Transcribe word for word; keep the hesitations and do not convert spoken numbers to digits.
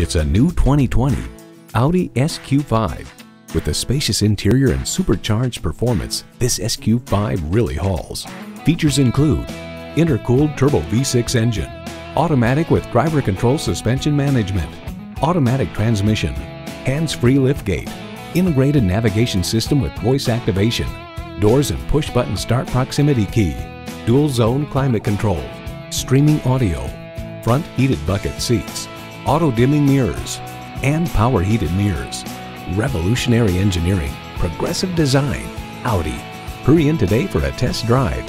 It's a new twenty twenty Audi S Q five. With the spacious interior and supercharged performance, this S Q five really hauls. Features include intercooled turbo V six engine, automatic with driver control suspension management, automatic transmission, hands-free liftgate, integrated navigation system with voice activation, doors and push-button start proximity key, dual-zone climate control, streaming audio, front heated bucket seats, auto-dimming mirrors, and power heated mirrors. Revolutionary engineering, progressive design, Audi. Hurry in today for a test drive.